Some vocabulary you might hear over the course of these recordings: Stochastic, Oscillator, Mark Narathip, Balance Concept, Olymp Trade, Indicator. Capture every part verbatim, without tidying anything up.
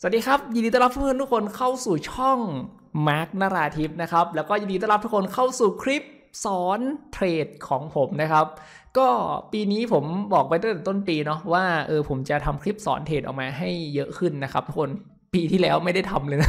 สวัสดีครับยินดีต้อนรับเพื่อนทุกคนเข้าสู่ช่อง Mark Narathip นะครับแล้วก็ยินดีต้อนรับทุกคนเข้าสู่คลิปสอนเทรดของผมนะครับก็ปีนี้ผมบอกไปตั้งแต่ต้นปีเนาะว่าเออผมจะทำคลิปสอนเทรดออกมาให้เยอะขึ้นนะครับทุกคนปีที่แล้วไม่ได้ทำเลยนะ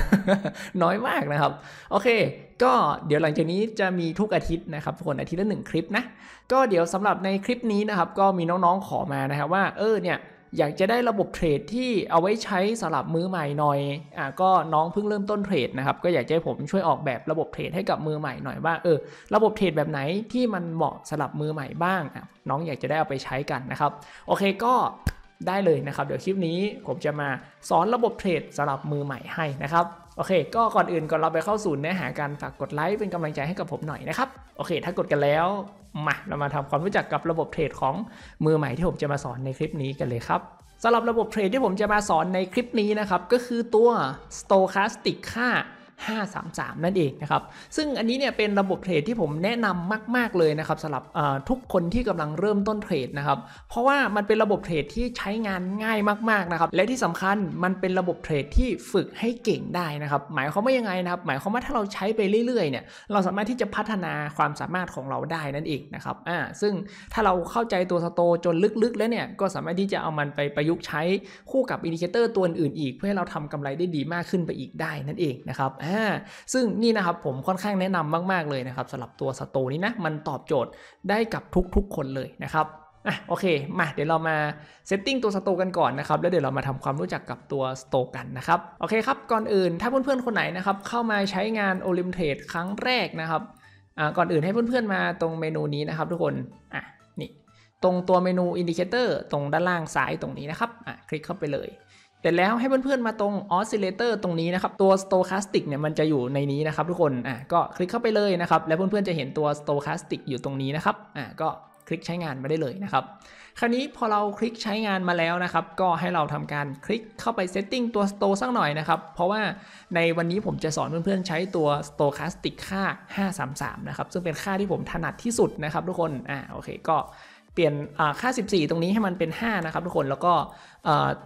น้อยมากนะครับโอเคก็เดี๋ยวหลังจากนี้จะมีทุกอาทิตย์นะครับทุกคนอาทิตย์ละหนึ่งคลิปนะก็เดี๋ยวสำหรับในคลิปนี้นะครับก็มีน้องๆขอมานะครับว่าเออเนี่ยอยากจะได้ระบบเทรดที่เอาไว้ใช้สำหรับมือใหม่หน่อยอ่ะก็น้องเพิ่งเริ่มต้นเทรดนะครับก็อยากให้ผมช่วยออกแบบระบบเทรดให้กับมือใหม่หน่อยว่าเออระบบเทรดแบบไหนที่มันเหมาะสำหรับมือใหม่บ้างอ่ะน้องอยากจะได้เอาไปใช้กันนะครับโอเคก็ได้เลยนะครับเดี๋ยวคลิปนี้ผมจะมาสอนระบบเทรดสำหรับมือใหม่ให้นะครับโอเคก็ก่อนอื่นก่อนเราไปเข้าสู่เนื้อหากันฝากกดไลค์เป็นกำลังใจให้กับผมหน่อยนะครับโอเคถ้ากดกันแล้วมาเรามาทำความรู้จักกับระบบเทรดของมือใหม่ที่ผมจะมาสอนในคลิปนี้กันเลยครับสำหรับระบบเทรดที่ผมจะมาสอนในคลิปนี้นะครับก็คือตัว Stochastic ค่าห้าสามสามนั่นเองนะครับซึ่งอันนี้เนี่ยเป็นระบบเทรดที่ผมแนะนำมากๆเลยนะครับสำหรับทุกคนที่กำลังเริ่มต้นเทรดนะครับเพราะว่ามันเป็นระบบเทรดที่ใช้งานง่ายมากๆนะครับและที่สำคัญมันเป็นระบบเทรดที่ฝึกให้เก่งได้นะครับหมายความว่ายังไงนะครับหมายความว่าถ้าเราใช้ไปเรื่อยๆเนี่ยเราสามารถที่จะพัฒนาความสามารถของเราได้นั่นเองนะครับอ่าซึ่งถ้าเราเข้าใจตัวสโตจนลึกๆแล้วเนี่ยก็สามารถที่จะเอามันไปประยุกต์ใช้คู่กับอินดิเคเตอร์ตัวอื่นๆอีกเพื่อให้เราทำกำไรได้ดีมากขึ้นไปอีกได้นั่นเองนะครับซึ่งนี่นะครับผมค่อนข้างแนะนำมากๆเลยนะครับสำหรับตัวสโตนี้นะมันตอบโจทย์ได้กับทุกๆคนเลยนะครับอ่ะโอเคมาเดี๋ยวเรามาเซตติ้งตัวสโตกันก่อนนะครับแล้วเดี๋ยวเรามาทำความรู้จักกับตัวสโตกันนะครับโอเคครับก่อนอื่นถ้าเพื่อนๆคนไหนนะครับเข้ามาใช้งาน Olymp Trade ครั้งแรกนะครับอ่าก่อนอื่นให้เพื่อนๆมาตรงเมนูนี้นะครับทุกคนอ่ะนี่ตรงตัวเมนู Indicator ตรงด้านล่างซ้ายตรงนี้นะครับอ่ะคลิกเข้าไปเลยเสร็จแล้วให้เพื่อนๆมาตรง Oscillator ตรงนี้นะครับตัว Stochastic เนี่ยมันจะอยู่ในนี้นะครับทุกคนอ่ะก็คลิกเข้าไปเลยนะครับแล้วเพื่อนๆจะเห็นตัว Stochastic อยู่ตรงนี้นะครับอ่ะก็คลิกใช้งานมาได้เลยนะครับคราวนี้พอเราคลิกใช้งานมาแล้วนะครับก็ให้เราทำการคลิกเข้าไป Setting ตัว Sto สักหน่อยนะครับเพราะว่าในวันนี้ผมจะสอนเพื่อนๆใช้ตัว Stochastic ค่าห้าสามสามนะครับซึ่งเป็นค่าที่ผมถนัดที่สุดนะครับทุกคนอ่ะโอเคก็เปลี่ยนค่าสิบสี่ตรงนี้ให้มันเป็นห้านะครับทุกคนแล้วก็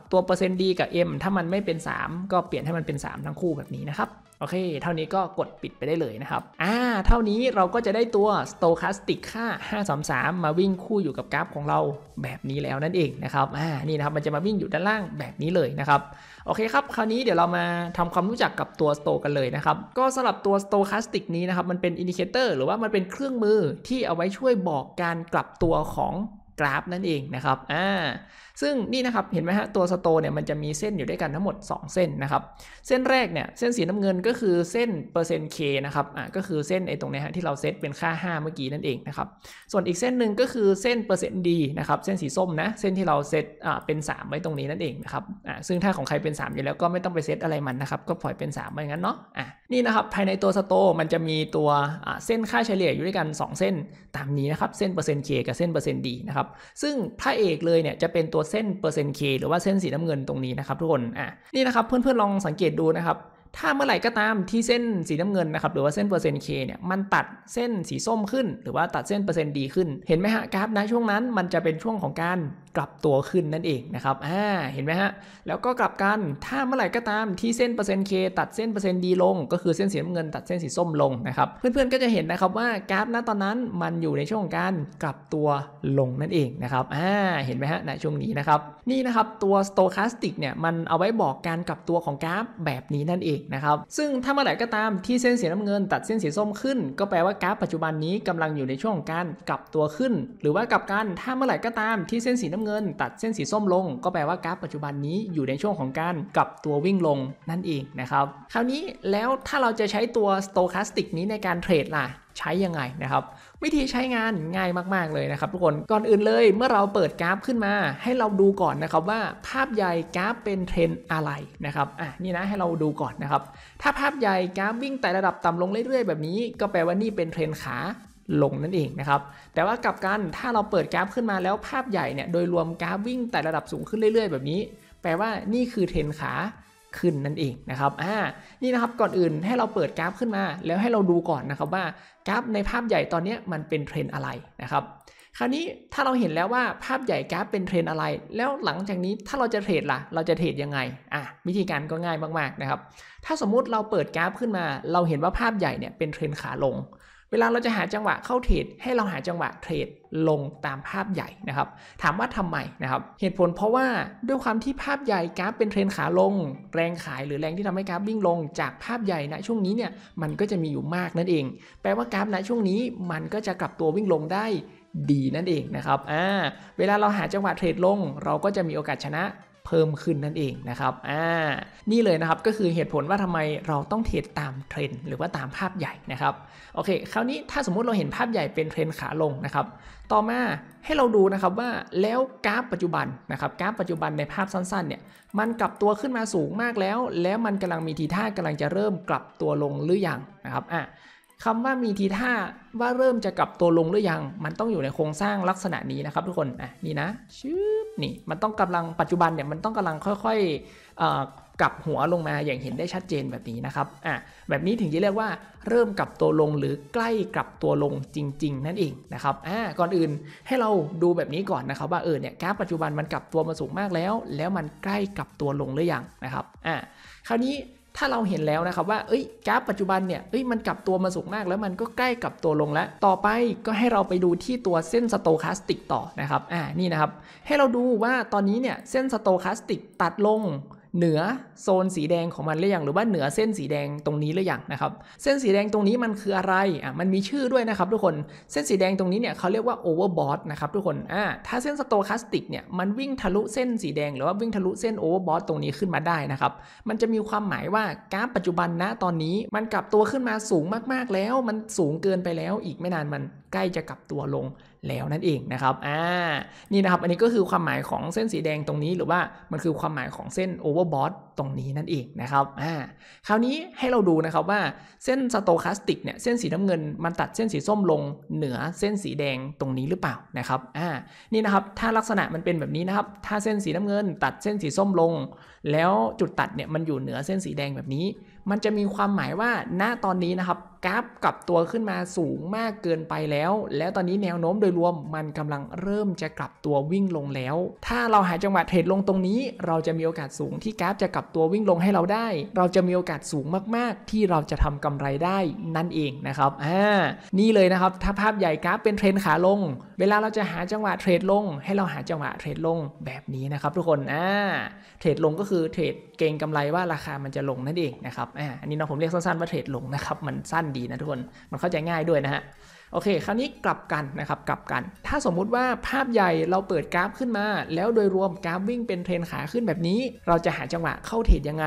ตัวเปอร์เซ็นต์ D กับ M ถ้ามันไม่เป็นสามก็เปลี่ยนให้มันเป็นสามทั้งคู่แบบนี้นะครับโอเคเท่านี้ก็กดปิดไปได้เลยนะครับอ่าเท่านี้เราก็จะได้ตัว Stochastic ค่าห้าสามสามมาวิ่งคู่อยู่กับกราฟของเราแบบนี้แล้วนั่นเองนะครับอ่านี่นะครับมันจะมาวิ่งอยู่ด้านล่างแบบนี้เลยนะครับโอเคครับคราวนี้เดี๋ยวเรามาทำความรู้จักกับตัว Sto กันเลยนะครับก็สำหรับตัว Stochastic นี้นะครับมันเป็นอินดิเคเตอร์หรือว่ามันเป็นเครื่องมือที่เอาไว้ช่วยบอกการกลับตัวของกราฟนั่นเองนะครับอ่าซึ่งนี่นะครับเห็นไหมฮะตัวสโตเนี่ยมันจะมีเส้นอยู่ด้วยกันทั้งหมดสองเส้นนะครับเส้นแรกเนี่ยเส้นสีน้ำเงินก็คือเส้นเปอร์เซ็นต์ K นะครับอ่าก็คือเส้นไอ้ตรงนี้ฮะที่เราเซตเป็นค่าห้าเมื่อกี้นั่นเองนะครับส่วนอีกเส้นหนึ่งก็คือเส้นเปอร์เซ็นต์ D นะครับเส้นสีส้มนะเส้นที่เราเซตอ่าเป็นสามไว้ตรงนี้นั่นเองนะครับอ่าซึ่งถ้าของใครเป็นสามอยู่แล้วก็ไม่ต้องไปเซตอะไรมันนะครับก็ปล่อยเป็นสามไปงั้นเนาะอ่านี่นะครับภายในตัวสโตมันจะมีตัวอ่าเส้นค่าเฉลี่ยอยู่ด้วยกันสองเส้นตามนี้นะครับเส้นเปอร์เซ็นต์ K กับเส้นเปอร์เซ็นต์ D นะครับซึ่งพระเอกเลยเนี่ยจะเป็นตัวเส้นเปอร์เซ็นต์ K หรือว่าเส้นสีน้ำเงินตรงนี้นะครับทุกคนอ่ะนี่นะครับเพื่อนๆลองสังเกตดูนะครับถ้าเมื่อไหร่ก็ตามที่เส้นสีน้ำเงินนะครับหรือว่าเส้นเปอร์เซ็นต์ K เนี่ยมันตัดเส้นสีส้มขึ้นหรือว่าตัดเส้นเปอร์เซ็นต์ D ขึ้นเห็นไหมฮะกราฟนะช่วงนั้นมันจะเป็นช่วงของการกลับตัวขึ้นนั่นเองนะครับอ่าเห็นไหมฮะแล้วก็กลับกันถ้าเมื่อไหร่ก็ตามที่เส้นเปอร์เซ็นต์ K ตัดเส้นเปอร์เซ็นต์ D ลงก็คือเส้นสีน้ำเงินตัดเส้นสีส้มลงนะครับเพื่อนๆก็จะเห็นนะครับว่ากราฟณตอนนั้นมันอยู่ในช่วงการกลับตัวลงนั่นเองนะครับอ่าเห็นไหมฮะณช่วงนี้นะครับนี่นะครับตัว Stochastic เนี่ยมันเอาไว้บอกการกลับตัวของกราฟแบบนี้นั่นเองนะครับซึ่งถ้าเมื่อไหร่ก็ตามที่เส้นสีน้ำเงินตัดเส้นสีส้มขึ้นก็แปลว่ากราฟปัจจุบันนี้กำลังอยู่ในช่วงการกลับตัวขึ้นหรือว่ากลับกันถ้าเมื่อไหร่ก็ตามที่เส้นสีน้ำเงินตัดเส้นสีส้มลงก็แปลว่ากราฟปัจจุบันนี้อยู่ในช่วงของการกลับตัววิ่งลงนั่นเองนะครับคราวนี้แล้วถ้าเราจะใช้ตัว Stochastic นี้ในการเทรดล่ะใช้ยังไงนะครับวิธีใช้งานง่ายมากๆเลยนะครับทุกคนก่อนอื่นเลยเมื่อเราเปิดกราฟขึ้นมาให้เราดูก่อนนะครับว่าภาพใหญ่กราฟเป็นเทรนอะไรนะครับอ่ะนี่นะให้เราดูก่อนนะครับถ้าภาพใหญ่กราฟวิ่งแต่ระดับต่ำลงเรื่อยๆแบบนี้ก็แปลว่านี่เป็นเทรนขาลงนั่นเองนะครับแต่ว่ากลับกันถ้าเราเปิดกราฟขึ้นมาแล้วภาพใหญ่เนี่ยโดยรวมกราฟวิ่งแต่ระดับสูงขึ้นเรื่อยๆแบบนี้แปลว่านี่คือเทรนขาขึ้นนั่นเองนะครับอ่านี่นะครับก่อนอื่นให้เราเปิดกราฟขึ้นมาแล้วให้เราดูก่อนนะครับว่ากราฟในภาพใหญ่ตอนนี้มันเป็นเทรนอะไรนะครับ คราวนี้ถ้าเราเห็นแล้วว่าภาพใหญ่กราฟเป็นเทรนอะไรแล้วหลังจากนี้ถ้าเราจะเทรดล่ะเราจะเทรดยังไงอ่ะวิธีการก็ง่ายมากๆนะครับถ้าสมมุติเราเปิดกราฟขึ้นมาเราเห็นว่าภาพใหญ่เนี่ยเป็นเทรนขาลงเวลาเราจะหาจังหวะเข้าเทรดให้เราหาจังหวะเทรดลงตามภาพใหญ่นะครับถามว่าทำไมนะครับเหตุผลเพราะว่าด้วยความที่ภาพใหญ่กราฟเป็นเทรนขาลงแรงขายหรือแรงที่ทำให้กราฟวิ่งลงจากภาพใหญ่ณช่วงนี้เนี่ยมันก็จะมีอยู่มากนั่นเองแปลว่ากราฟณช่วงนี้มันก็จะกลับตัววิ่งลงได้ดีนั่นเองนะครับอ่าเวลาเราหาจังหวะเทรดลงเราก็จะมีโอกาสชนะเพิ่มขึ้นนั่นเองนะครับอ่านี่เลยนะครับก็คือเหตุผลว่าทำไมเราต้องเทรดตามเทรนหรือว่าตามภาพใหญ่นะครับโอเคคราวนี้ถ้าสมมุติเราเห็นภาพใหญ่เป็นเทรนขาลงนะครับต่อมาให้เราดูนะครับว่าแล้วกราฟปัจจุบันนะครับกราฟปัจจุบันในภาพสั้นๆเนี่ยมันกลับตัวขึ้นมาสูงมากแล้วแล้วมันกำลังมีทีท่ากำลังจะเริ่มกลับตัวลงหรือยังนะครับอ่ะคำว่ามีทีท่าว่าเริ่มจะกลับตัวลงหรือยังมันต้องอยู่ในโครงสร้างลักษณะนี้นะครับทุกคนอ่ะนี่นะชืบนี่มันต้องกำลังปัจจุบันเนี่ยมันต้องกำลังค่อยๆกลับหัวลงมาอย่างเห็นได้ชัดเจนแบบนี้นะครับอ่ะแบบนี้ถึงจะเรียกว่าเริ่มกลับตัวลงหรือใกล้กลับตัวลงจริงๆนั่นเองนะครับอ่ะก่อนอื่นให้เราดูแบบนี้ก่อนนะครับว่าเออเนี่ยกราฟปัจจุบันมันกลับตัวมาสูงมากแล้วแล้วมันใกล้กลับตัวลงหรือยังนะครับอ่ะคราวนี้ถ้าเราเห็นแล้วนะครับว่าเอ้ยกราฟปัจจุบันเนี่ยเอ้ยมันกลับตัวมาสูงมากแล้วมันก็ใกล้กลับตัวลงแล้วต่อไปก็ให้เราไปดูที่ตัวเส้น Stochastic ต่อนะครับอ่านี่นะครับให้เราดูว่าตอนนี้เนี่ยเส้น Stochastic ตัดลงเหนือโซนสีแดงของมันหรือยังหรือว่าเหนือเส้นสีแดงตรงนี้หรือยังนะครับเส้นสีแดงตรงนี้มันคืออะไรอ่ะมันมีชื่อด้วยนะครับทุกคนเส้นสีแดงตรงนี้เนี่ยเขาเรียกว่า overbought นะครับทุกคนอ่าถ้าเส้น Stochastic เนี่ยมันวิ่งทะลุเส้นสีแดงหรือว่าวิ่งทะลุเส้น overbought ตรงนี้ขึ้นมาได้นะครับมันจะมีความหมายว่ากราฟปัจจุบันณตอนนี้มันกลับตัวขึ้นมาสูงมากๆแล้วมันสูงเกินไปแล้วอีกไม่นานมันใกล้จะกลับตัวลงแล้วนั่นเองนะครับอ่านี่นะครับอันนี้ก็คือความหมายของเส้นสีแดงตรงนี้หรือว่ามันคือความหมายของเส้น overbought ตรงนี้นั่นเองนะครับอ่าคราวนี้ให้เราดูนะครับว่าเส้น Stochastic เนี่ยเส้นสีน้ำเงินมันตัดเส้นสีส้มลงเหนือเส้นสีแดงตรงนี้หรือเปล่านะครับอ่านี่นะครับถ้าลักษณะมันเป็นแบบนี้นะครับถ้าเส้นสีน้ำเงินตัดเส้นสีส้มลงแล้วจุดตัดเนี่ยมันอยู่เหนือเส้นสีแดงแบบนี้มันจะมีความหมายว่าณตอนนี้นะครับกราฟกลับตัวขึ้นมาสูงมากเกินไปแล้วแล้วตอนนี้แนวโน้มโดยรวมมันกำลังเริ่มจะกลับตัววิ่งลงแล้วถ้าเราหาจังหวะเทรดลงตรงนี้เราจะมีโอกาสสูงที่กราฟจะกลับตัววิ่งลงให้เราได้เราจะมีโอกาสสูงมากๆที่เราจะทำกำไรได้นั่นเองนะครับอ่านี่เลยนะครับถ้าภาพใหญ่กราฟเป็นเทรนขาลงเวลาเราจะหาจังหวะเทรดลงให้เราหาจังหวะเทรดลงแบบนี้นะครับทุกคนอ่าเทรดลงก็คือเทรดเก็งกำไรว่าราคามันจะลงนั่นเองนะครับอ่าอันนี้นะผมเรียกสั้นๆว่าเทรดลงนะครับมันสั้นดีนะทุกคนมันเข้าใจง่ายด้วยนะฮะโอเคคราวนี้กลับกันนะครับกลับกันถ้าสมมุติว่าภาพใหญ่เราเปิดกราฟขึ้นมาแล้วโดยรวมกราฟวิ่งเป็นเทรนขาขึ้นแบบนี้เราจะหาจังหวะเข้าเทรดยังไง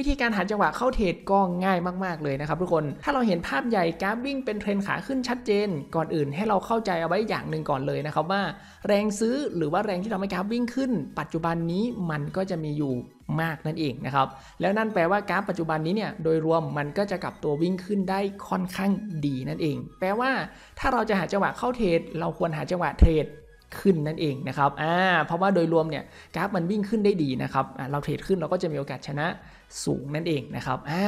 วิธีการหาจังหวะเข้าเทรดก็ง่ายมากๆเลยนะครับทุกคนถ้าเราเห็นภาพใหญ่กราฟวิ่งเป็นเทรนขาขึ้นชัดเจนก่อนอื่นให้เราเข้าใจเอาไว้อย่างหนึ่งก่อนเลยนะครับว่าแรงซื้อหรือว่าแรงที่ทำให้กราฟวิ่งขึ้นปัจจุบันนี้มันก็จะมีอยู่มากนั่นเองนะครับแล้วนั่นแปลว่ากราฟปัจจุบันนี้เนี่ยโดยรวมมันก็จะกลับตัววิ่งขึ้นได้ค่อนข้างดีนั่นเองแปลว่าถ้าเราจะหาจังหวะเข้าเทรดเราควรหาจังหวะเทรดขึ้นนั่นเองนะครับอ่าเพราะว่าโดยรวมเนี่ยกราฟมันวิ่งขึ้นได้ดีนะครับอ่าเราเทรดขึ้นเราก็จะมีโอกาสชนะสูงนั่นเองนะครับอ่า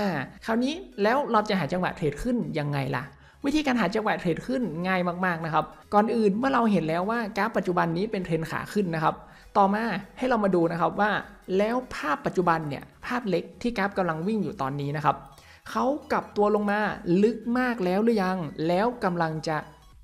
คราวนี้แล้วเราจะหาจังหวะเทรดขึ้นยังไงล่ะวิธีการหาจังหวะเทรดขึ้นง่ายมากๆนะครับก่อนอื่นเมื่อเราเห็นแล้วว่ากราฟปัจจุบันนี้เป็นเทรนขาขึ้นนะครับต่อมาให้เรามาดูนะครับว่าแล้วภาพปัจจุบันเนี่ยภาพเล็กที่กราฟกำลังวิ่งอยู่ตอนนี้นะครับเขากลับตัวลงมาลึกมากแล้วหรือยังแล้วกำลังจะ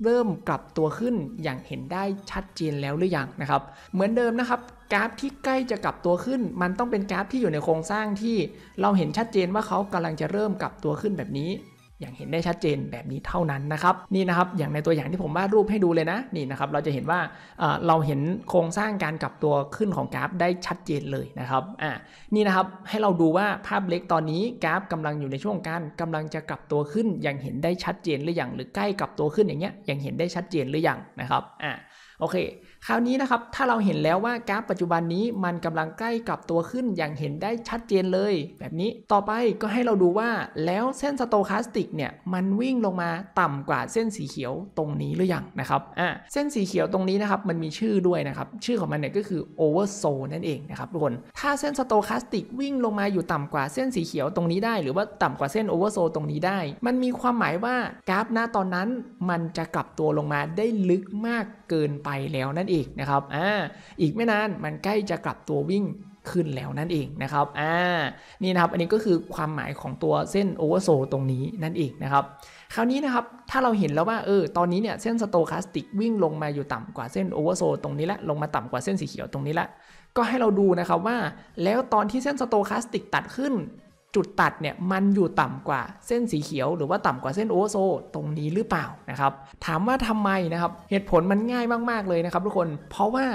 เริ่มกลับตัวขึ้นอย่างเห็นได้ชัดเจนแล้วหรือยังนะครับเหมือนเดิมนะครับกราฟที่ใกล้จะกลับตัวขึ้นมันต้องเป็นกราฟที่อยู่ในโครงสร้างที่เราเห็นชัดเจนว่าเขากำลังจะเริ่มกลับตัวขึ้นแบบนี้อย่างเห็นได้ชัดเจนแบบนี้เท่านั้นนะครับนี่นะครับอย่างในตัวอย่างที่ผมวาดรูปให้ดูเลยนะนี่นะครับเราจะเห็นว่าเราเห็นโครงสร้างการกลับตัวขึ้นของกราฟได้ชัดเจนเลยนะครับอ่านี่นะครับให้เราดูว่าภาพเล็กตอนนี้กราฟกำลังอยู่ในช่วงการกำลังจะกลับตัวขึ้นอย่างเห็นได้ชัดเจนหรือยังหรือใกล้กลับตัวขึ้นอย่างเงี้ยอย่างเห็นได้ชัดเจนหรือยังนะครับอ่า โอเคคราวนี้นะครับถ้าเราเห็นแล้วว่ากราฟปัจจุบันนี้มันกำลังใกล้กับตัวขึ้นอย่างเห็นได้ชัดเจนเลยแบบนี้ต่อไปก็ให้เราดูว่าแล้วเส้นสโตคาสติกเนี่ยมันวิ่งลงมาต่ำกว่าเส้นสีเขียวตรงนี้หรือยังนะครับอ่าเส้นสีเขียวตรงนี้นะครับมันมีชื่อด้วยนะครับชื่อของมันเนี่ยก็คือโอเวอร์โซนั่นเองนะครับทุกคนถ้าเส้นสโตคาสติกวิ่งลงมาอยู่ต่ำกว่าเส้นสีเขียวตรงนี้ได้หรือว่าต่ำกว่าเส้นโอเวอร์โซตรงนี้ได้มันมีความหมายว่ากราฟหน้าตอนนั้นมันจะกลับตัวลงมาได้ลึกมากเกินไปแล้วนั่นเองนะครับอ่าอีกไม่นานมันใกล้จะกลับตัววิ่งขึ้นแล้วนั่นเองนะครับอ่านี่นะครับอันนี้ก็คือความหมายของตัวเส้นโอเวอร์โซตรงนี้นั่นเองนะครับคราวนี้นะครับถ้าเราเห็นแล้วว่าเออตอนนี้เนี่ยเส้นสโตคาสติกวิ่งลงมาอยู่ต่ำกว่าเส้นโอเวอร์โซตรงนี้ละลงมาต่ำกว่าเส้นสีเขียวตรงนี้ละก็ให้เราดูนะครับว่าแล้วตอนที่เส้นสโตคาสติกตัดขึ้นจุดตัดเนี่ยมันอยู่ต่ำกว่าเส้นสีเขียวหรือว่าต่ำกว่าเส้นโอเวอร์โซตรงนี้หรือเปล่านะครับถามว่าทำไมนะครับเหตุผลมันง่ายมากๆเลยนะครับทุกคนเพราะว่า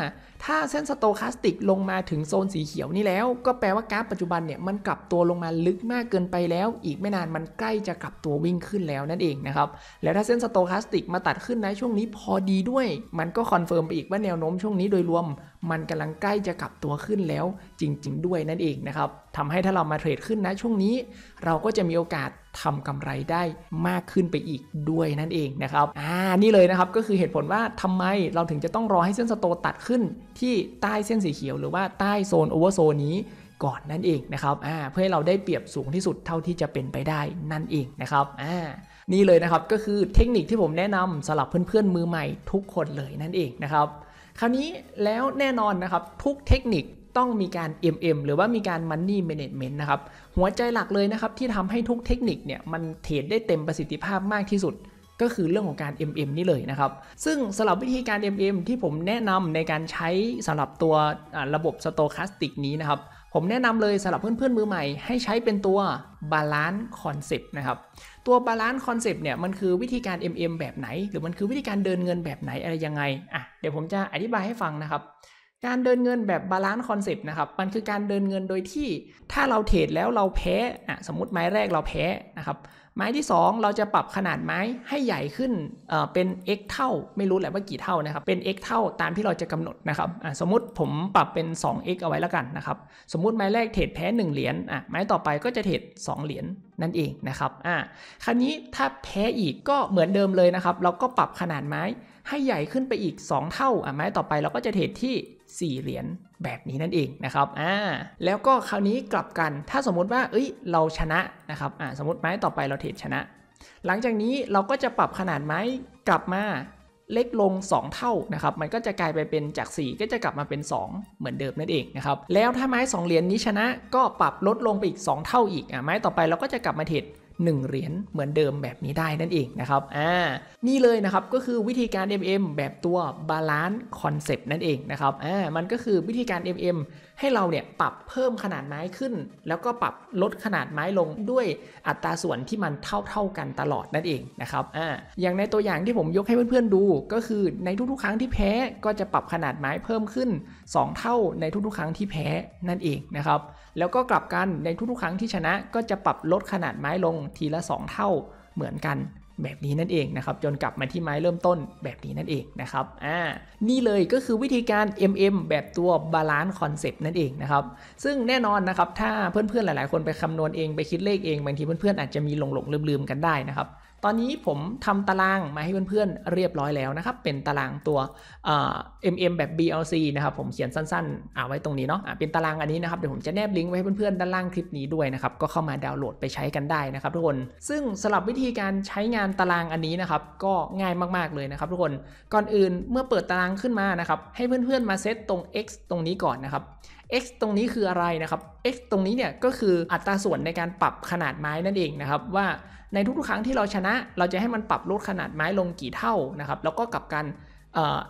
ถ้าเส้นสโตคาสติกลงมาถึงโซนสีเขียวนี่แล้วก็แปลว่ากราฟปัจจุบันเนี่ยมันกลับตัวลงมาลึกมากเกินไปแล้วอีกไม่นานมันใกล้จะกลับตัววิ่งขึ้นแล้วนั่นเองนะครับแล้วถ้าเส้นสโตคาสติกมาตัดขึ้นในช่วงนี้พอดีด้วยมันก็คอนเฟิร์มไปอีกว่าแนวโน้มช่วงนี้โดยรวมมันกำลังใกล้จะกลับตัวขึ้นแล้วจริงๆด้วยนั่นเองนะครับทำให้ถ้าเรามาเทรดขึ้นนะช่วงนี้เราก็จะมีโอกาสทำกำไรได้มากขึ้นไปอีกด้วยนั่นเองนะครับอ่านี่เลยนะครับก็คือเหตุผลว่าทำไมเราถึงจะต้องรอให้เส้นสโตตัดขึ้นที่ใต้เส้นสีเขียวหรือว่าใต้โซนโอเวอร์โซนนี้ก่อนนั่นเองนะครับอ่าเพื่อให้เราได้เปรียบสูงที่สุดเท่าที่จะเป็นไปได้นั่นเองนะครับอ่านี่เลยนะครับก็คือเทคนิคที่ผมแนะนำสำหรับเพื่อนๆมือใหม่ทุกคนเลยนั่นเองนะครับคราวนี้แล้วแน่นอนนะครับทุกเทคนิคต้องมีการ เอ็ม เอ็ม หรือว่ามีการ Money Management นะครับหัวใจหลักเลยนะครับที่ทำให้ทุกเทคนิคเนี่ยมันเทรดได้เต็มประสิทธิภาพมากที่สุดก็คือเรื่องของการ เอ็ม เอ็ม นี่เลยนะครับซึ่งสำหรับวิธีการ เอ็ม เอ็ม ที่ผมแนะนำในการใช้สำหรับตัวระบบ Stochastic นี้นะครับผมแนะนำเลยสำหรับเพื่อนๆมือใหม่ให้ใช้เป็นตัว Balance Concept นะครับตัว Balance Concept เนี่ยมันคือวิธีการ เอ็ม เอ็ม แบบไหนหรือมันคือวิธีการเดินเงินแบบไหนอะไรยังไงอ่ะเดี๋ยวผมจะอธิบายให้ฟังนะครับการเดินเงินแบบ Balance Concept นะครับมันคือการเดินเงินโดยที่ถ้าเราเทรดแล้วเราแพ้อ่ะสมมติไม้แรกเราแพ้นะครับไม้ที่สองเราจะปรับขนาดไม้ให้ใหญ่ขึ้นเอ่อเป็น x เท่าไม่รู้แหละว่ากี่เท่านะครับเป็น x เท่าตามที่เราจะกำหนดนะครับอ่ะสมมติผมปรับเป็น สอง x เอาไว้แล้วกันนะครับสมมติไม้แรกเทรดแพ้หนึ่งเหรียญอ่ะไม้ต่อไปก็จะเทรดสองเหรียญนั่นเองนะครับอ่ะคราวนี้ถ้าแพ้อีกก็เหมือนเดิมเลยนะครับเราก็ปรับขนาดไม้ให้ใหญ่ขึ้นไปอีกสองเท่าอ่ะไม้ต่อไปเราก็จะเทรดที่สี่เหรียญแบบนี้นั่นเองนะครับอ่าแล้วก็คราวนี้กลับกันถ้าสมมติว่าเอ้ยเราชนะนะครับอ่าสมมติไม้ต่อไปเราเทรดชนะหลังจากนี้เราก็จะปรับขนาดไม้กลับมาเล็กลงสองเท่านะครับมันก็จะกลายไปเป็นจากสี่ก็จะกลับมาเป็นสองเหมือนเดิมนั่นเองนะครับแล้วถ้าไม้สองเหรียญนี้ชนะก็ปรับลดลงไปอีกสองเท่าอีกอ่าไม้ต่อไปเราก็จะกลับมาเทรดหนึ่งเหรียญเหมือนเดิมแบบนี้ได้นั่นเองนะครับอ่านี่เลยนะครับก็คือวิธีการ เอ็ม เอ็ม แบบตัว Balance Concept นั่นเองนะครับอ่ามันก็คือวิธีการ เอ็ม เอ็ม ให้เราเนี่ยปรับเพิ่มขนาดไม้ขึ้นแล้วก็ปรับลดขนาดไม้ลงด้วยอัตราส่วนที่มันเท่าๆกันตลอดนั่นเองนะครับอ่าอย่างในตัวอย่างที่ผมยกให้เพื่อนๆดูก็คือในทุกๆครั้งที่แพ้ก็จะปรับขนาดไม้เพิ่มขึ้นสองเท่าในทุกๆครั้งที่แพ้นั่นเองนะครับแล้วก็กลับกันในทุกๆครั้งที่ชนะก็จะปรับลดขนาดไม้ลงทีละสองเท่าเหมือนกันแบบนี้นั่นเองนะครับจนกลับมาที่ไม้เริ่มต้นแบบนี้นั่นเองนะครับอ่านี่เลยก็คือวิธีการ เอ็ม เอ็ม แบบตัว Balance Concept นั่นเองนะครับซึ่งแน่นอนนะครับถ้าเพื่อนๆหลายๆคนไปคำนวณเองไปคิดเลขเองบางทีเพื่อนๆอาจจะมีหลงๆลืมๆกันได้นะครับตอนนี้ผมทำตารางมาให้เพื่อนๆเรียบร้อยแล้วนะครับเป็นตารางตัว เอ็ม เอ็ม แบบ บี แอล ซี นะครับผมเขียนสั้นๆเอาไว้ตรงนี้เนาะเป็นตารางอันนี้นะครับเดี๋ยวผมจะแนบลิงก์ไว้ให้เพื่อนๆด้านล่างคลิปนี้ด้วยนะครับก็เข้ามาดาวน์โหลดไปใช้กันได้นะครับทุกคนซึ่งสำหรับวิธีการใช้งานตารางอันนี้นะครับก็ง่ายมากๆเลยนะครับทุกคนก่อนอื่นเมื่อเปิดตารางขึ้นมานะครับให้เพื่อนๆมาเซตตรง x ตรงนี้ก่อนนะครับx ตรงนี้คืออะไรนะครับ x ตรงนี้เนี่ยก็คืออัตราส่วนในการปรับขนาดไม้นั่นเองนะครับว่าในทุกๆครั้งที่เราชนะเราจะให้มันปรับลดขนาดไม้ลงกี่เท่านะครับแล้วก็กลับกัน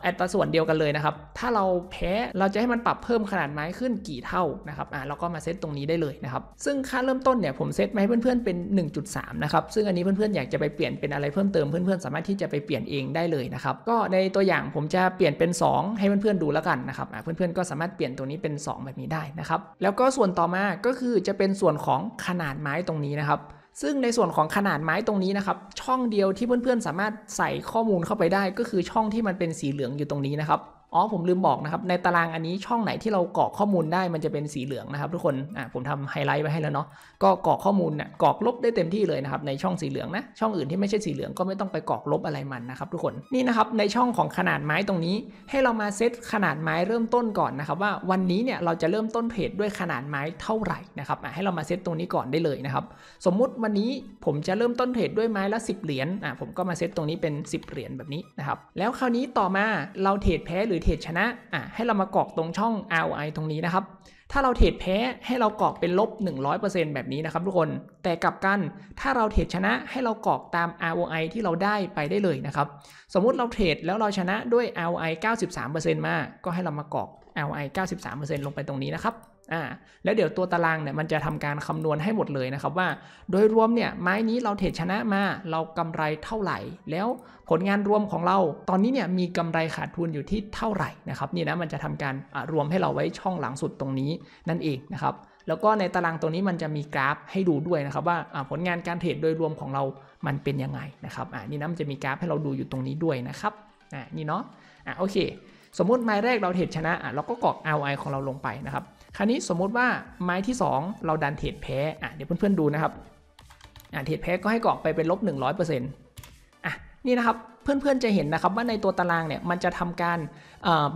อัตราส่วนเดียวกันเลยนะครับถ้าเราแพ้เราจะให้มันปรับเพิ่มขนาดไม้ขึ้นกี่เท่านะครับอ่าเราก็มาเซตตรงนี้ได้เลยนะครับซึ่งค่าเริ่มต้นเนี่ยผมเซตมาให้เพื่อนๆเป็น หนึ่งจุดสาม นะครับซึ่งอันนี้เพื่อนๆอยากจะไปเปลี่ยนเป็นอะไรเพิ่มเติมเพื่อนๆสามารถที่จะไปเปลี่ยนเองได้เลยนะครับก็ในตัวอย่างผมจะเปลี่ยนเป็นสองให้เพื่อนๆดูแล้วกันนะครับอ่าเพื่อนๆก็สามารถเปลี่ยนตัวนี้เป็นสองแบบนี้ได้นะครับแล้วก็ส่วนต่อมาก็คือจะเป็นส่วนของขนาดไม้ตรงนี้นะครับ ซึ่งในส่วนของขนาดไม้ตรงนี้นะครับช่องเดียวที่เพื่อนๆสามารถใส่ข้อมูลเข้าไปได้ก็คือช่องที่มันเป็นสีเหลืองอยู่ตรงนี้นะครับอ๋อผมลืมบอกนะครับในตารางอันนี้ช่องไหนที่เรากรอกข้อมูลได้มันจะเป็นสีเหลืองนะครับทุกคนอ่ะผมทำไฮไลท์ไว้ให้แล้วเนาะก็กรอกข้อมูลเนี่ยกรอกลบได้เต็มที่เลยนะครับในช่องสีเหลืองนะช่องอื่นที่ไม่ใช่สีเหลืองก็ไม่ต้องไปกรอกลบอะไรมันนะครับทุกคนนี่นะครับในช่องของขนาดไม้ตรงนี้ให้เรามาเซตขนาดไม้เริ่มต้นก่อนนะครับว่าวันนี้เนี่ยเราจะเริ่มต้นเพจด้วยขนาดไม้เท่าไหร่นะครับอ่ะให้เรามาเซตตรงนี้ก่อนได้เลยนะครับสมมุติวันนี้ผมจะเริ่มต้นเพจด้วยไม้ละสิบเหรียญอ่ะผมก็มาเซตตรงนี้เป็นสิบเหรียญแบบนี้นะครับแล้วคราวนี้ต่อมาเราเทรดแพ้หรือเทรดชนะอ่ะให้เรามากรอกตรงช่อง อาร์ โอ ไอ ตรงนี้นะครับถ้าเราเทรดแพ้ให้เรากรอกเป็นลบ หนึ่งร้อยเปอร์เซ็นต์ แบบนี้นะครับทุกคนแต่กลับกันถ้าเราเทรดชนะให้เรากรอกตาม อาร์ โอ ไอ ที่เราได้ไปได้เลยนะครับสมมุติเราเทรดแล้วเราชนะด้วย อาร์ โอ ไอ เก้าสิบสามเปอร์เซ็นต์ มาก็ให้เรามากรอก อาร์ โอ ไอ เก้าสิบสามเปอร์เซ็นต์ ลงไปตรงนี้นะครับอ่าแล้วเดี๋ยวตัวตารางเนี่ยมันจะทำการคำนวณให้หมดเลยนะครับว่าโดยรวมเนี่ยไม้นี้เราเทรดชนะมาเรากำไรเท่าไหร่แล้วผลงานรวมของเราตอนนี้เนี่ยมีกำไรขาดทุนอยู่ที่เท่าไหร่นะครับนี่นะมันจะทำการรวมให้เราไว้ช่องหลังสุดตรงนี้นั่นเองนะครับแล้วก็ในตารางตัวนี้มันจะมีกราฟให้ดูด้วยนะครับว่าผลงานการเทรดโดยรวมของเรามันเป็นยังไงนะครับอ่านี่นะมันจะมีกราฟให้เราดูอยู่ตรงนี้ด้วยนะครับอ่านี่เนาะอ่าโอเคสมมติไม้แรกเราเทรดชนะเราก็กรอก อาร์ โอ ไอ ของเราลงไปนะครับคราวนี้สมมติว่าไม้ที่สองเราดันเทรดแพ้อ่ะเดี๋ยวเพื่อนๆดูนะครับอ่ะเทรดแพ้ก็ให้กรอกไปเป็นลบ หนึ่งร้อยเปอร์เซ็นต์ อ่ะนี่นะครับเพื่อนๆจะเห็นนะครับว่าในตัวตารางเนี่ยมันจะทำกา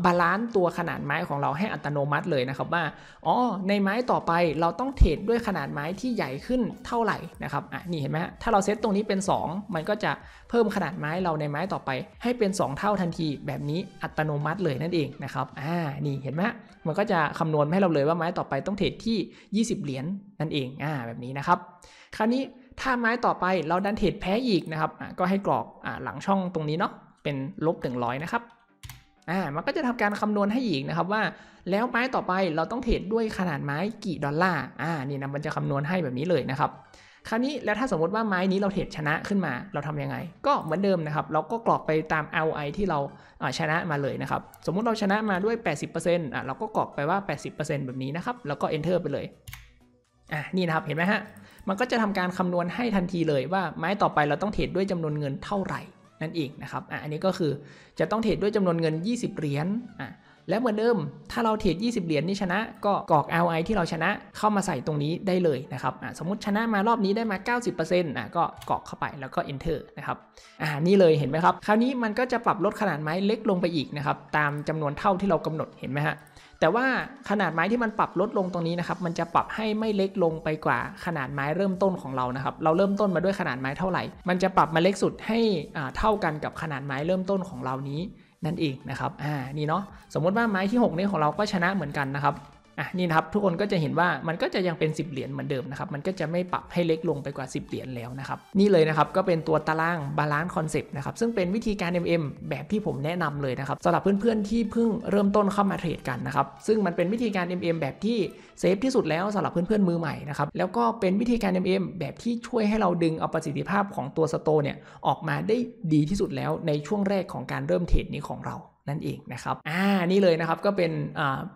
รบาลานซ์ตัวขนาดไม้ของเราให้อัตโนมัติเลยนะครับว่าอ๋อในไม้ต่อไปเราต้องเทรดด้วยขนาดไม้ที่ใหญ่ขึ้นเท่าไหร่นะครับอ่ะนี่เห็นไหมฮะถ้าเราเซตตรงนี้เป็นสองมันก็จะเพิ่มขนาดไม้เราในไม้ต่อไปให้เป็นสองเท่าทันทีแบบนี้อัตโนมัติเลยนั่นเองนะครับอ่านี่เห็นไหมฮะมันก็จะคำนวณให้เราเลยว่าไม้ต่อไปต้องเทรดที่ยี่สิบเหรียญนั่นเองอ่าแบบนี้นะครับคราวนี้ถ้าไม้ต่อไปเราดันเทรดแพ้อีกนะครับก็ให้กรอกหลังช่องตรงนี้เนาะเป็นลบ หนึ่งร้อย นะครับอ่ามันก็จะทำการคำนวณให้อีกนะครับว่าแล้วไม้ต่อไปเราต้องเทรดด้วยขนาดไม้กี่ดอลลาร์อ่านี่นะมันจะคำนวณให้แบบนี้เลยนะครับคราวนี้แล้วถ้าสมมติว่าไม้นี้เราเทรดชนะขึ้นมาเราทํำยังไงก็เหมือนเดิมนะครับเราก็กรอกไปตาม อาร์ โอ ไอ ที่เราชนะมาเลยนะครับสมมุติเราชนะมาด้วย แปดสิบเปอร์เซ็นต์ อ่ะเราก็กรอกไปว่า แปดสิบเปอร์เซ็นต์ แบบนี้นะครับแล้วก็ Enter ไปเลยอ่ะนี่นะครับเห็นไหมฮะมันก็จะทำการคำนวณให้ทันทีเลยว่าไม้ต่อไปเราต้องเทรดด้วยจำนวนเงินเท่าไหร่นั่นเองนะครับอ่ะอันนี้ก็คือจะต้องเทรดด้วยจำนวนเงินยี่สิบเหรียญอ่ะแล้วเหมือนเดิมถ้าเราเทรดยี่สิบเหรียญนี่ชนะก็กรอก อาร์ โอ ไอ ที่เราชนะเข้ามาใส่ตรงนี้ได้เลยนะครับอ่ะสมมติชนะมารอบนี้ได้มา เก้าสิบเปอร์เซ็นต์ อ่ะก็กรอกเข้าไปแล้วก็ Enter นะครับอ่ะนี่เลยเห็นไหมครับคราวนี้มันก็จะปรับลดขนาดไม้เล็กลงไปอีกนะครับตามจำนวนเท่าที่เรากำหนดเห็นไหมฮะแต่ว่าขนาดไม้ที่มันปรับลดลงตรงนี้นะครับมันจะปรับให้ไม่เล็กลงไปกว่าขนาดไม้เริ่มต้นของเรานะครับเราเริ่มต้นมาด้วยขนาดไม้เท่าไหร่มันจะปรับมาเล็กสุดให้เท่ากันกับขนาดไม้เริ่มต้นของเรานี้นั่นเองนะครับอ่านี่เนาะสมมติว่าไม้ที่หกนี้ของเราก็ชนะเหมือนกันนะครับอ่ะนี่นะครับทุกคนก็จะเห็นว่ามันก็จะยังเป็นสิบเหรียญเหมือนเดิมนะครับมันก็จะไม่ปรับให้เล็กลงไปกว่าสิบเหรียญแล้วนะครับนี่เลยนะครับก็เป็นตัวตาราง Balance Concept นะครับซึ่งเป็นวิธีการ เอ็ม เอ็ม แบบที่ผมแนะนำเลยนะครับสำหรับเพื่อนๆที่เพิ่งเริ่มต้นเข้ามาเทรดกันนะครับซึ่งมันเป็นวิธีการ เอ็ม เอ็ม แบบที่เซฟที่สุดแล้วสำหรับเพื่อนๆมือใหม่นะครับแล้วก็เป็นวิธีการ เอ็ม เอ็ม แบบที่ช่วยให้เราดึงเอาประสิทธิภาพของตัวสโตเนี่ยออกมาได้ดีที่สุดแล้วในช่วงแรกของการเริ่มเทรดนี้ของเรานั่นเองนะครับอ่านี่เลยนะครับก็เป็น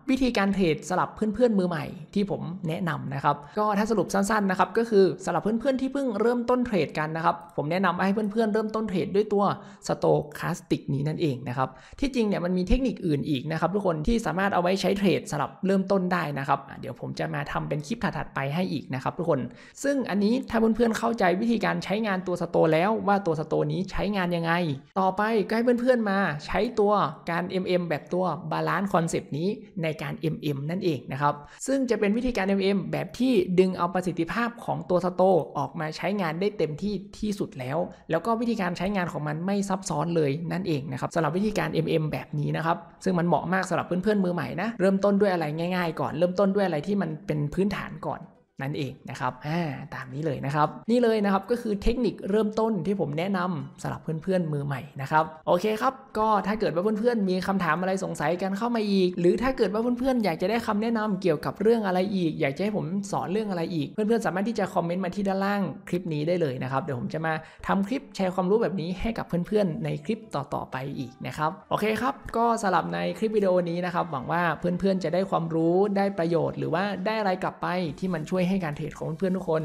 วิธีการเทรดสำหรับเพื่อนๆมือใหม่ที่ผมแนะนำนะครับก็ถ้าสรุปสั้นๆนะครับก็คือสำหรับเพื่อนๆที่เพิ่งเริ่มต้นเทรดกันนะครับผมแนะนำให้เพื่อนๆเริ่มต้นเทรดด้วยตัว Stochastic นี้นั่นเองนะครับที่จริงเนี่ยมันมีเทคนิคอื่นอีกนะครับทุกคนที่สามารถเอาไว้ใช้เทรดสำหรับเริ่มต้นได้นะครับเดี๋ยวผมจะมาทำเป็นคลิปถัดๆไปให้อีกนะครับทุกคนซึ่งอันนี้ถ้าเพื่อนๆเข้าใจวิธีการใช้งานตัว Sto แล้วว่าตัว Sto นี้ใช้งานยังไงต่อไปก็ให้เพื่อนๆมาใช้ตัวการ เอ็ม เอ็ม แบบตัว Balance Concept นี้ในการ เอ็ม เอ็ม นั่นเองนะครับซึ่งจะเป็นวิธีการ เอ็ม เอ็ม แบบที่ดึงเอาประสิทธิภาพของตัว Sto ออกมาใช้งานได้เต็มที่ที่สุดแล้วแล้วก็วิธีการใช้งานของมันไม่ซับซ้อนเลยนั่นเองนะครับสำหรับวิธีการ เอ็ม เอ็ม แบบนี้นะครับซึ่งมันเหมาะมากสำหรับเพื่อนๆมือใหม่นะเริ่มต้นด้วยอะไรง่ายๆก่อนเริ่มต้นด้วยอะไรที่มันเป็นพื้นฐานก่อนนั่นเองนะครับอ่าตามนี้เลยนะครับนี่เลยนะครับก็คือเทคนิคเริ่มต้นที่ผมแนะนำสำหรับเพื่อนๆมือใหม่นะครับโอเคครับก็ถ้าเกิดว่าเพื่อนๆมีคำถามอะไรสงสัยกันเข้ามาอีกหรือถ้าเกิดว่าเพื่อนๆอยากจะได้คำแนะนำเกี่ยวกับเรื่องอะไรอีกอยากจะให้ผมสอนเรื่องอะไรอีกเพื่อนๆสามารถที่จะคอมเมนต์มาที่ด้านล่างคลิปนี้ได้เลยนะครับเดี๋ยวผมจะมาทำคลิปแชร์ความรู้แบบนี้ให้กับเพื่อนๆในคลิปต่อๆไปอีกนะครับโอเคครับก็สำหรับในคลิปวิดีโอนี้นะครับหวังว่าเพื่อนๆจะได้ความรู้ได้ประโยชน์หรือว่าได้อะไรกลับไปที่มันช่วย ให้การเทรดของเพื่อนๆทุกคน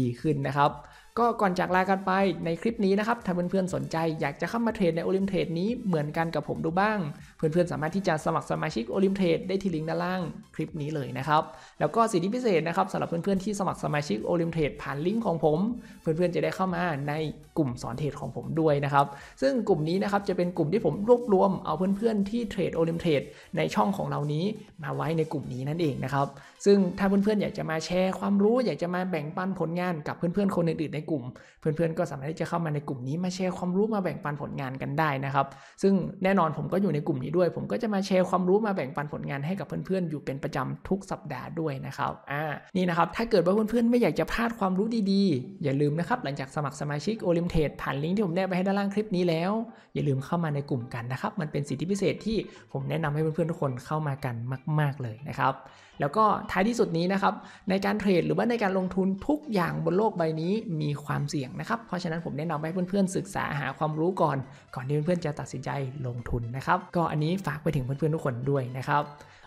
ดีขึ้นนะครับก็ก่อนจากลากันไปในคลิปนี้นะครับถ้าเพื่อนๆสนใจอยากจะเข้ามาเทรดใน Olymp Trade นี้เหมือนกันกับผมดูบ้างเพื่อนๆสามารถที่จะสมัครสมาชิก Olymp Trade ได้ที่ลิงก์ด้านล่างคลิปนี้เลยนะครับแล้วก็สิทธิพิเศษนะครับสำหรับเพื่อนๆที่สมัครสมาชิก Olymp Trade ผ่านลิงก์ของผมเพื่อนๆจะได้เข้ามาในกลุ่มสอนเทรดของผมด้วยนะครับซึ่งกลุ่มนี้นะครับจะเป็นกลุ่มที่ผมรวบรวมเอาเพื่อนๆที่เทรด Olymp Trade ในช่องของเรานี้มาไว้ในกลุ่มนี้นั่นเองนะครับซึ่งถ้าเพื่อนๆอยากจะมาแชร์ความรู้อยากจะมาแบ่งปันผลงานกับเพื่อนๆคนอื่นๆในกลุ่มเพื่อนๆก็สามารถที่จะเข้ามาในกลุ่มนี้มาแชร์ความรู้มาแบ่งปันผลงานกันได้นะครับซึ่งแน่นอนผมก็อยู่ในกลุ่มนี้ด้วยผมก็จะมาแชร์ความรู้มาแบ่งปันผลงานให้กับเพื่อนๆอยู่เป็นประจำทุกสัปดาห์ด้วยนะครับอ่านี่นะครับถ้าเกิดว่าเพื่อนๆไม่อยากจะพลาดความรู้ดีๆอย่าลืมนะครับหลังจากสมัครสมาชิก Olymp Trade ผ่านลิงก์ที่ผมแนบไว้ให้ด้านล่างคลิปนี้แล้วอย่าลืมเข้ามาในกลุ่มกันนะครับมันเป็นสิทธิพิเศษที่ผมแนะนำให้เพื่อนๆทุกคนเข้ามากันมากๆเลยนะครับแล้วก็ท้ายที่สุดนี้นะครับในการเทรดหรือว่าในการลงทุนทุกอย่างบนโลกใบนี้มีความเสี่ยงนะครับเพราะฉะนั้นผมแนะนำให้เพื่อนๆศึกษาหาความรู้ก่อนก่อนที่เพื่อนๆจะตัดสินใจลงทุนนะครับก็อันนี้ฝากไปถึงเพื่อนๆทุกคนด้วยนะครับ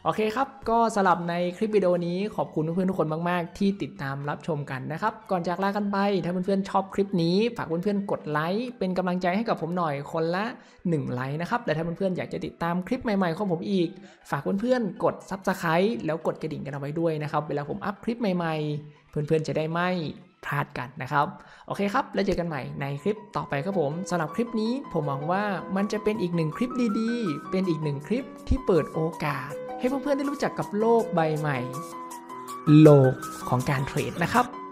โอเคครับก็สำหรับในคลิปวิดีโอนี้ขอบคุณเพื่อนๆทุกคนมากๆที่ติดตามรับชมกันนะครับก่อนจากลากันไปถ้าเพื่อนๆชอบคลิปนี้ฝากเพื่อนๆกดไลค์เป็นกำลังใจให้กับผมหน่อยคนละหนึ่งไลค์นะครับและถ้าเพื่อนๆอยากจะติดตามคลิปใหม่ๆของผมอีกฝากเพื่อนๆกด ซับสไครบ์ แล้วกดกระดิ่งกันเอาไว้ด้วยนะครับเวลาผมอัพคลิปใหม่ๆเพื่อนๆจะได้ไม่พลาดกันนะครับโอเคครับแล้วเจอกันใหม่ในคลิปต่อไปครับผมสำหรับคลิปนี้ผมหวังว่ามันจะเป็นอีกหนึ่งคลิปดีๆเป็นอีกหนึ่งคลิปที่เปิดโอกาสให้เพื่อนๆได้รู้จักกับโลกใบใหม่โลกของการเทรดนะครับ